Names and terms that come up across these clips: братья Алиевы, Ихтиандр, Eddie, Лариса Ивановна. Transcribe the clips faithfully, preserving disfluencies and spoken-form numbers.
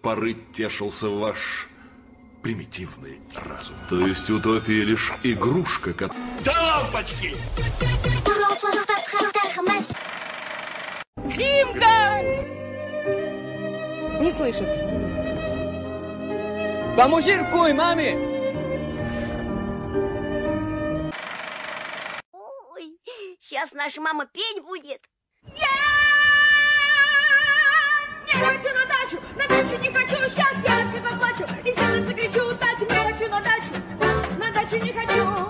Порыть тешился ваш примитивный разум. То есть утопия лишь игрушка, как... Да лампочки! Химка! Не слышит. Поможи рукой, маме! Ой, сейчас наша мама петь будет. Я хочу на дачу, на дачу не хочу, сейчас я от тебя плачу. И сердце кричу, так не хочу на дачу, на дачу не хочу.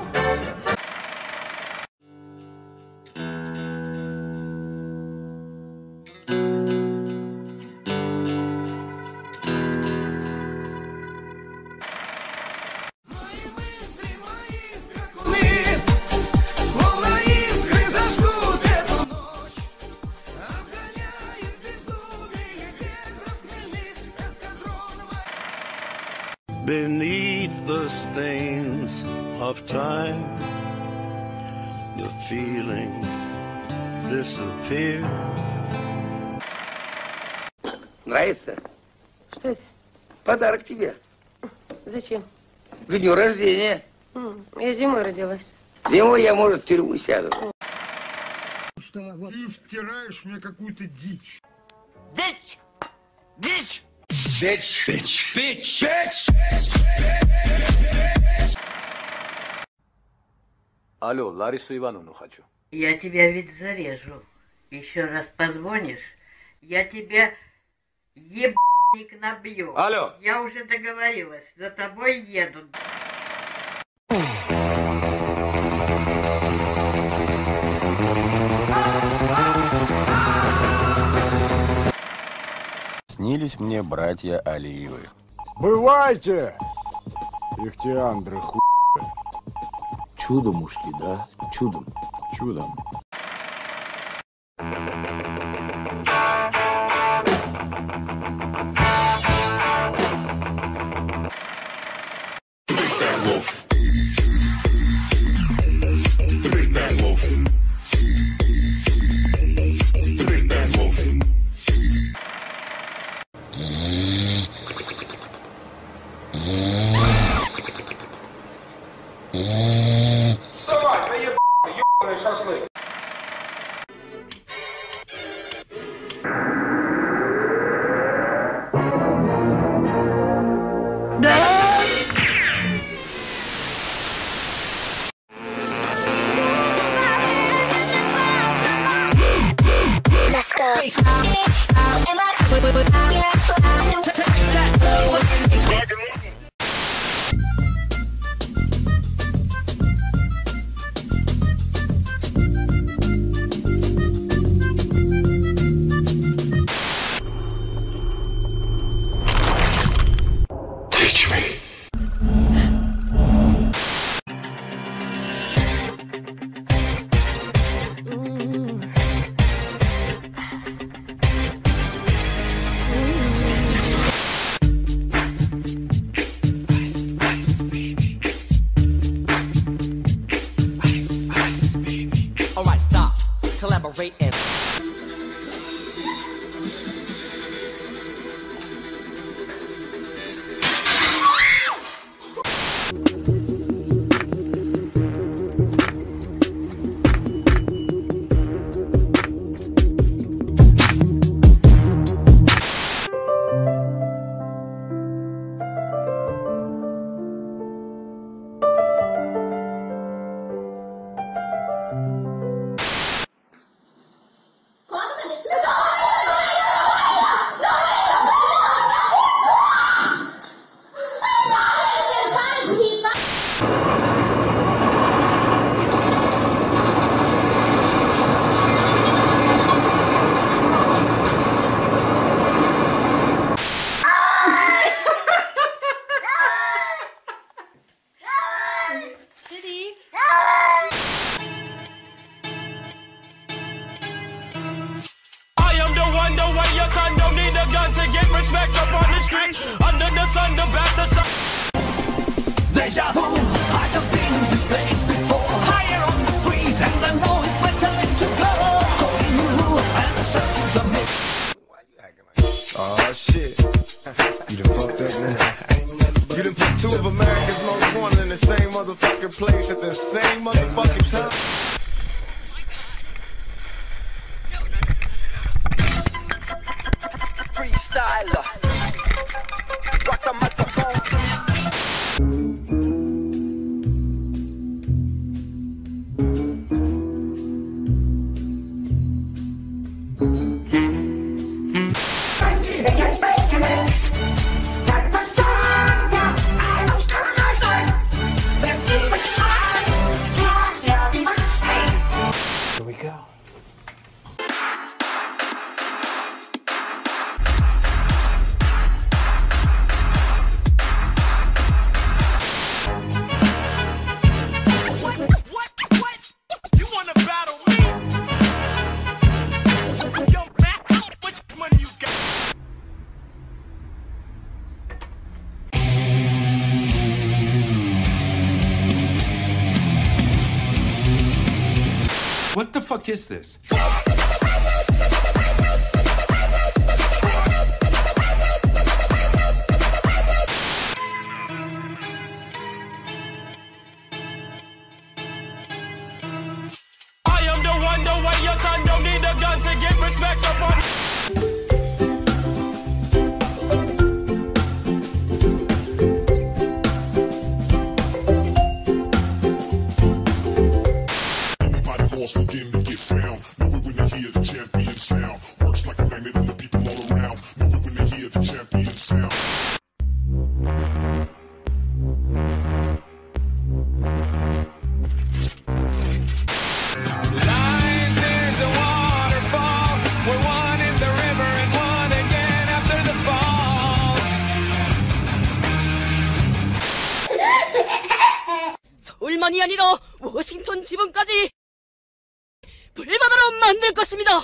Beneath the stains of time, the feelings disappear. Нравится? Что это? Подарок тебе. Зачем? К дню рождения. Я зимой родилась. Зимой я, может, в тюрьму сяду. Ты втираешь мне какую-то дичь. Дичь! Дичь! Bitch, bitch, bitch, bitch, bitch. Алло, Ларису Ивановну хочу. Я тебя ведь зарежу. Еще раз позвонишь, я тебя еб***ник набью. Алло. Я уже договорилась, за тобой еду. Снились мне братья Алиевы. Бывайте, Ихтиандр, хуй. Чудом ушли, да? Чудом. Чудом. guns and get respect up on the street. Under the sun, the best of deja vu, I just been in this place before. Higher on the street, and I know it's my time to go. Calling you, and the search is a myth. Why you acting like this? Aw, shit. You done fucked up, man. You done put two of America's most wanted in the same motherfucking place at the same motherfucking time. What the fuck is this? I am the one, the way your son don't need a gun to get respect upon. 서울만이 아니라 워싱턴 지방까지 불바다로 만들 것입니다.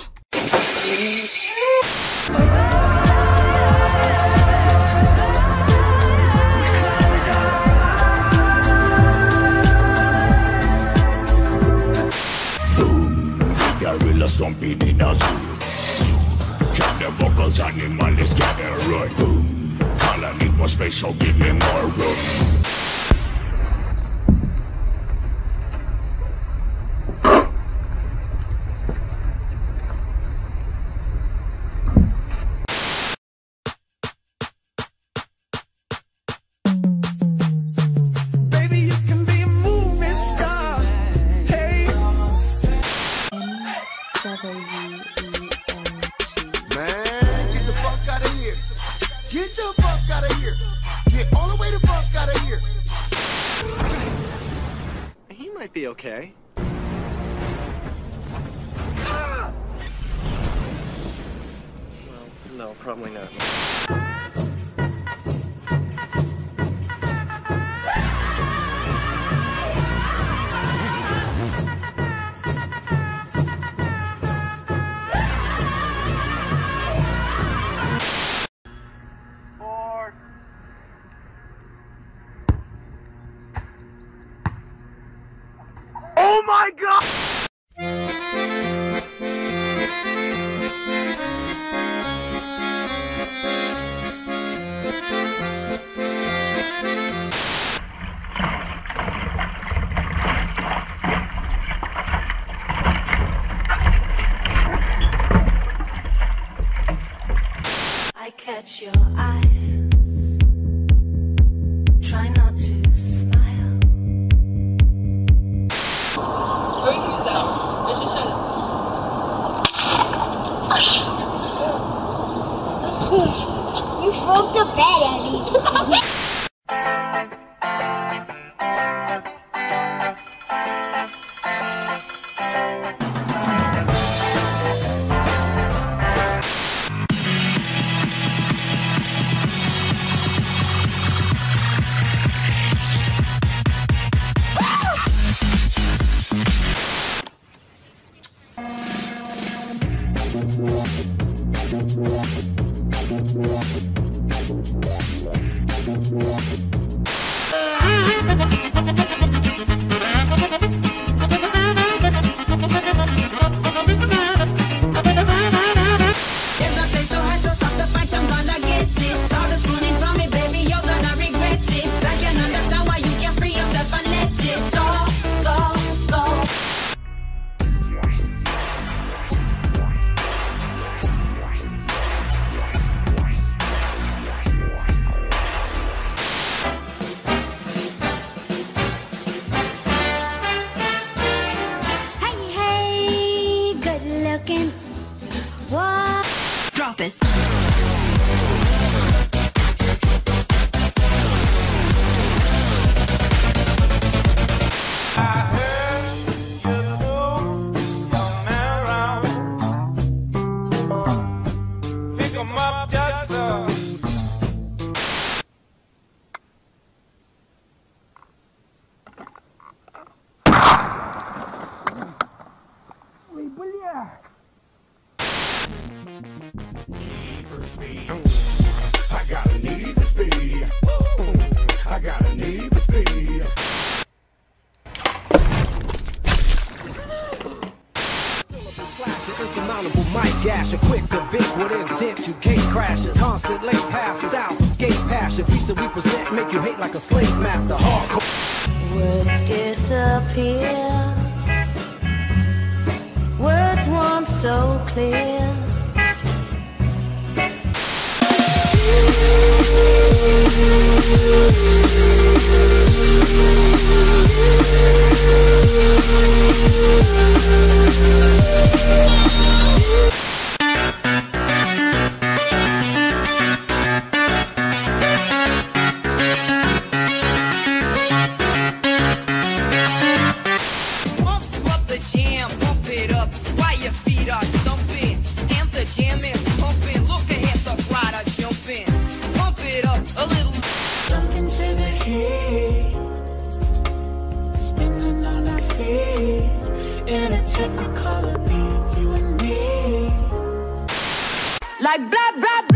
Gorilla stomping in a zoo. Carnivores, animals, let's get it right. Boom. All I need more space, so give me more room. Get the fuck out of here. Get all the way the fuck out of here. He might be okay. Ah! Well, no, probably not. Oh my God! I catch your eye. You broke the bed, Eddie. We'll be right back. Like blah blah blah.